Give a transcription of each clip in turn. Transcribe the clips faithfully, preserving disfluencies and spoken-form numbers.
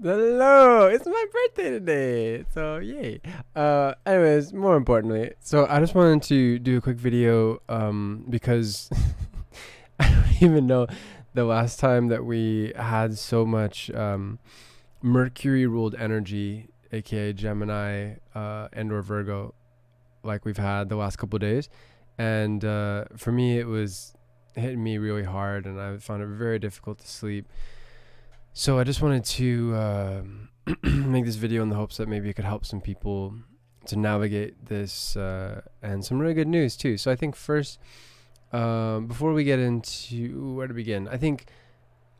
Hello, it's my birthday today, so yay. Uh anyways, more importantly, so I just wanted to do a quick video um because I don't even know the last time that we had so much um Mercury ruled energy, aka Gemini uh and or Virgo, like we've had the last couple of days. And uh for me, it was hitting me really hard, and I found it very difficult to sleep. So I just wanted to uh, make this video in the hopes that maybe it could help some people to navigate this, uh, and some really good news too. So I think first, uh, before we get into where to begin, I think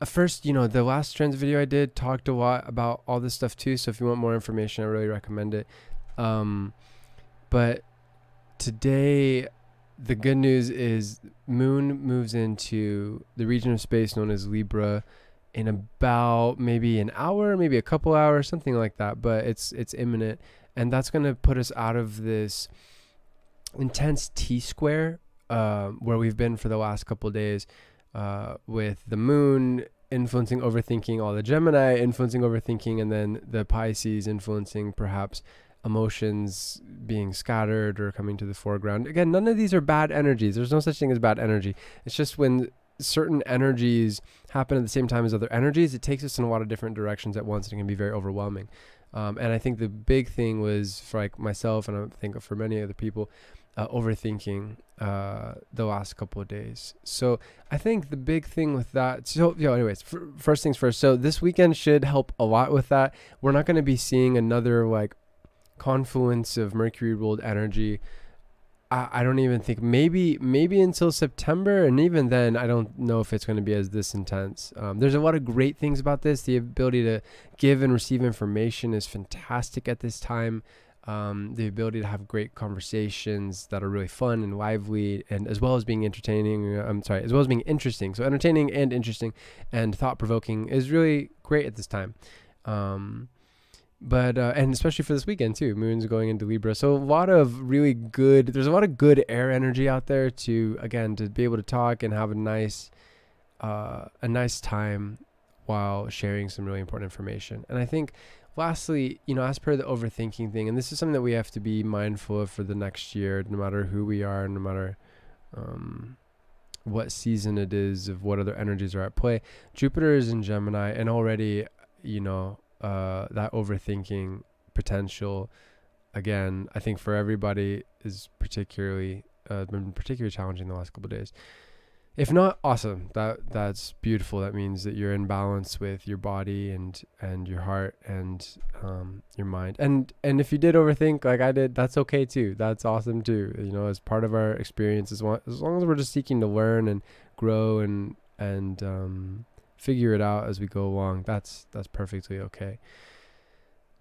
uh, first, you know, the last trends video I did talked a lot about all this stuff too. So if you want more information, I really recommend it. Um, but today, the good news is Moon moves into the region of space known as Libra in about maybe an hour, maybe a couple hours, something like that, but it's it's imminent. And that's going to put us out of this intense T-square uh, where we've been for the last couple of days, uh, with the Moon influencing overthinking, all the Gemini influencing overthinking, and then the Pisces influencing perhaps emotions being scattered or coming to the foreground. Again, none of these are bad energies. There's no such thing as bad energy. It's just when certain energies happen at the same time as other energies, it takes us in a lot of different directions at once, and it can be very overwhelming. Um, and I think the big thing was, for like myself, and I think for many other people, uh, overthinking uh, the last couple of days. So I think the big thing with that, so you know, anyways, first things first. So this weekend should help a lot with that. We're not going to be seeing another like confluence of Mercury ruled energy. I don't even think, maybe maybe until September, and even then I don't know if it's going to be as this intense. Um, there's a lot of great things about this. The ability to give and receive information is fantastic at this time. Um, the ability to have great conversations that are really fun and lively, and as well as being entertaining, I'm sorry, as well as being interesting. So entertaining and interesting and thought-provoking is really great at this time. Um, But, uh, and especially for this weekend too, Moon's going into Libra. So a lot of really good, there's a lot of good air energy out there to, again, to be able to talk and have a nice, uh, a nice time while sharing some really important information. And I think lastly, you know, as per the overthinking thing, and this is something that we have to be mindful of for the next year, no matter who we are, no matter, um, what season it is, of what other energies are at play. Jupiter is in Gemini, and already, you know, uh that overthinking potential, again, I think for everybody is particularly uh been particularly challenging the last couple of days. If not, awesome, that that's beautiful. That means that you're in balance with your body and and your heart and um your mind. And and if you did overthink like I did, that's okay too, that's awesome too, you know, as part of our experience, as, well, as long as we're just seeking to learn and grow and and um figure it out as we go along, that's that's perfectly okay.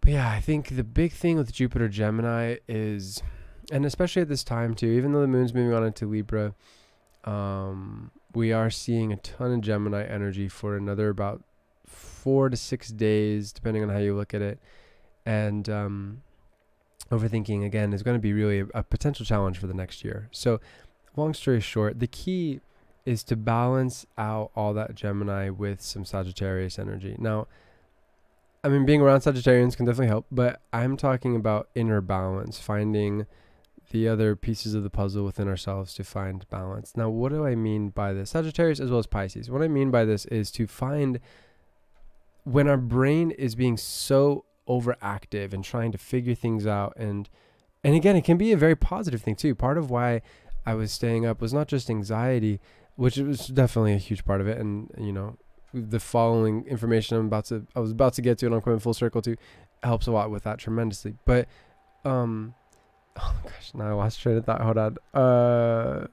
But yeah, I think the big thing with Jupiter Gemini is, and especially at this time too, even though the Moon's moving on into Libra, um we are seeing a ton of Gemini energy for another about four to six days depending on how you look at it. And um overthinking, again, is going to be really a, a potential challenge for the next year. So long story short, the key is to balance out all that Gemini with some Sagittarius energy. Now, I mean, being around Sagittarians can definitely help, but I'm talking about inner balance, finding the other pieces of the puzzle within ourselves to find balance. Now, what do I mean by this? Sagittarius as well as Pisces. What I mean by this is to find, when our brain is being so overactive and trying to figure things out, and and again, it can be a very positive thing too. Part of why I was staying up was not just anxiety, which was definitely a huge part of it. And, you know, the following information I'm about to, I was about to get to, and I'm coming full circle to, helps a lot with that tremendously. But, um, oh gosh, now I lost train of thought. Hold on. Uh,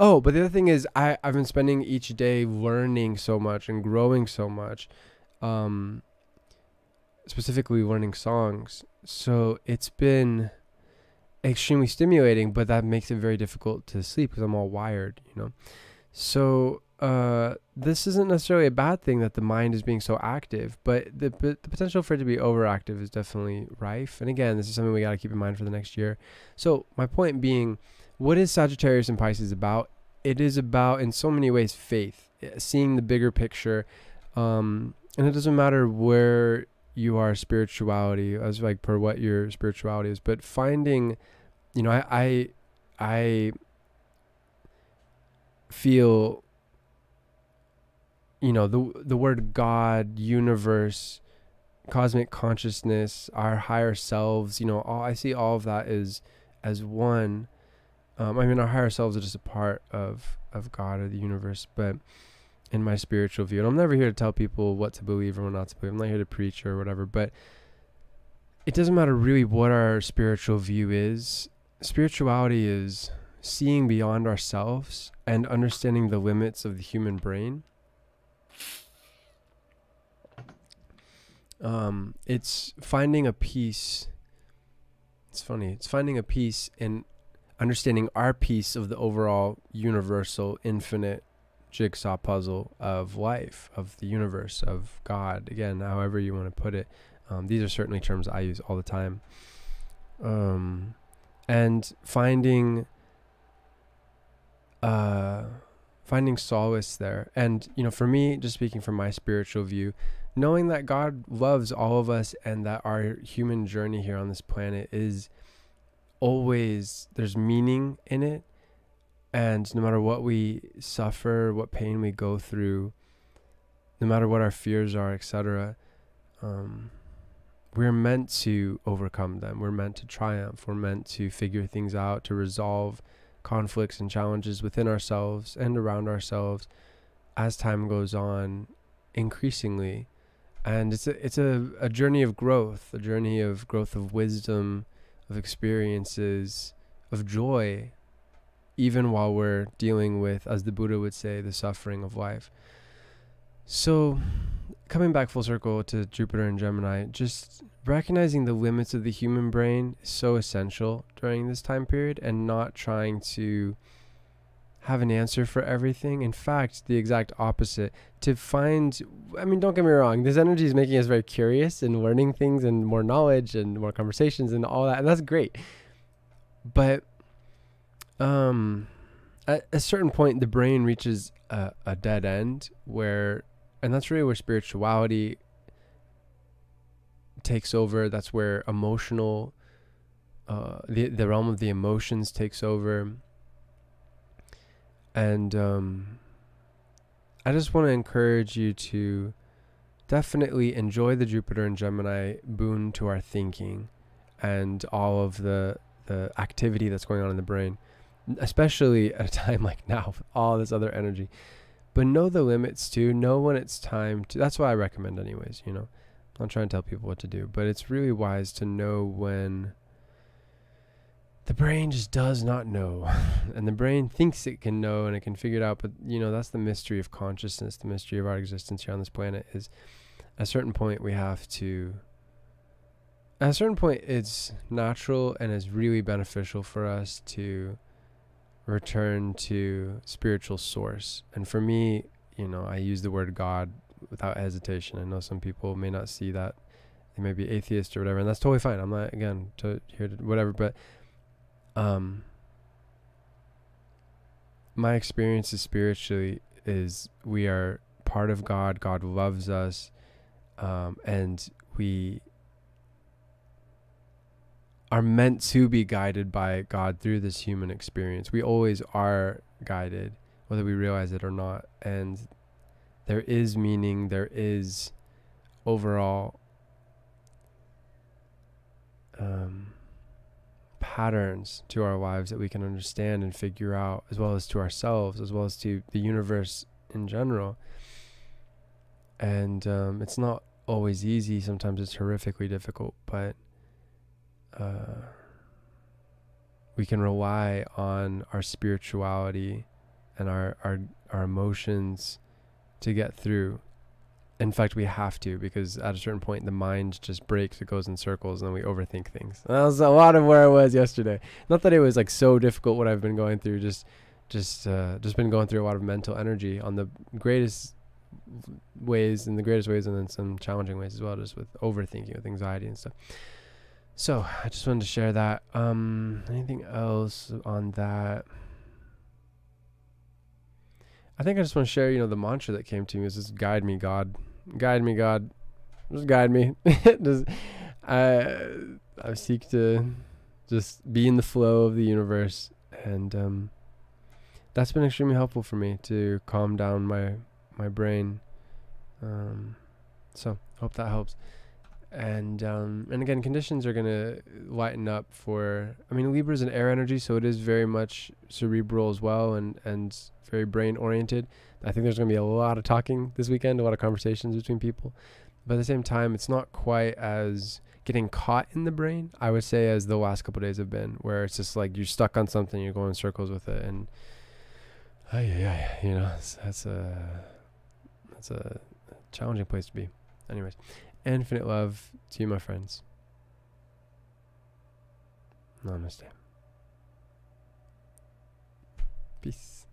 oh, but the other thing is I, I've been spending each day learning so much and growing so much, um, specifically learning songs. So it's been extremely stimulating, but that makes it very difficult to sleep because I'm all wired, you know. So uh this isn't necessarily a bad thing that the mind is being so active, but the, but the potential for it to be overactive is definitely rife. And again, this is something we got to keep in mind for the next year. So my point being, what is Sagittarius and Pisces about? It is about, in so many ways, faith, seeing the bigger picture, um And it doesn't matter where you are spirituality as like per what your spirituality is, but finding, you know, I I, I feel, you know, the the word God, universe, cosmic consciousness, our higher selves, you know, all I see all of that is as one. Um, I mean, our higher selves are just a part of of God or the universe, but in my spiritual view, and I'm never here to tell people what to believe or what not to believe. I'm not here to preach or whatever, but it doesn't matter really what our spiritual view is. Spirituality is seeing beyond ourselves and understanding the limits of the human brain. Um, it's finding a peace. It's funny. It's finding a peace in understanding our piece of the overall universal, infinite jigsaw puzzle of life, of the universe, of God. Again, however you want to put it. Um, these are certainly terms I use all the time. Um, and finding, uh, finding solace there. And, you know, for me, just speaking from my spiritual view, knowing that God loves all of us and that our human journey here on this planet is always, there's meaning in it. And no matter what we suffer, what pain we go through, no matter what our fears are, et cetera, um, we're meant to overcome them. We're meant to triumph. We're meant to figure things out, to resolve conflicts and challenges within ourselves and around ourselves as time goes on, increasingly. And it's a, it's a, a journey of growth, a journey of growth of wisdom, of experiences, of joy, even while we're dealing with, as the Buddha would say, the suffering of life. So coming back full circle to Jupiter and Gemini, just recognizing the limits of the human brain is so essential during this time period, and not trying to have an answer for everything. In fact, the exact opposite. To find, I mean, don't get me wrong, this energy is making us very curious and learning things and more knowledge and more conversations and all that, and that's great. But um, at a certain point, the brain reaches a, a dead end where, and that's really where spirituality takes over. That's where emotional, uh, the, the realm of the emotions takes over. And um, I just want to encourage you to definitely enjoy the Jupiter and Gemini boon to our thinking and all of the, the activity that's going on in the brain, especially at a time like now with all this other energy. But know the limits too. Know when it's time to. That's what I recommend anyways, you know. I'm not trying to tell people what to do, but it's really wise to know when the brain just does not know. And the brain thinks it can know and it can figure it out, but you know, that's the mystery of consciousness, the mystery of our existence here on this planet. Is at a certain point we have to, at a certain point it's natural and is really beneficial for us to return to spiritual source. And for me, you know, I use the word God without hesitation. I know some people may not see that, they may be atheists or whatever, and that's totally fine. I'm not, again, to hear whatever, but Um, my experiences spiritually is we are part of God. God loves us. Um, and we are meant to be guided by God through this human experience. We always are guided, whether we realize it or not. And there is meaning. There is overall, um, patterns to our lives that we can understand and figure out, as well as to ourselves, as well as to the universe in general. And um, it's not always easy. Sometimes it's horrifically difficult, but uh, we can rely on our spirituality and our, our, our emotions to get through. In fact, we have to, because at a certain point, the mind just breaks. It goes in circles, and then we overthink things. That was a lot of where I was yesterday. Not that it was like so difficult what I've been going through. Just, just, uh, just been going through a lot of mental energy on the greatest ways, in the greatest ways, and then some challenging ways as well, just with overthinking, with anxiety and stuff. So I just wanted to share that. Um, anything else on that? I think I just want to share, you know, the mantra that came to me is just guide me, God. Guide me, God. Just guide me. just, I, I seek to just be in the flow of the universe. And um, that's been extremely helpful for me to calm down my, my brain. Um, so hope that helps. And um, and again, conditions are going to lighten up for, I mean, Libra is an air energy, so it is very much cerebral as well, and, and very brain oriented. I think there's going to be a lot of talking this weekend, a lot of conversations between people. But at the same time, it's not quite as getting caught in the brain, I would say, as the last couple of days have been, where it's just like you're stuck on something, you're going in circles with it. And, uh, yeah, yeah, you know, that's, that's, a, that's a challenging place to be. Anyways. Infinite love to you, my friends. Namaste. Peace.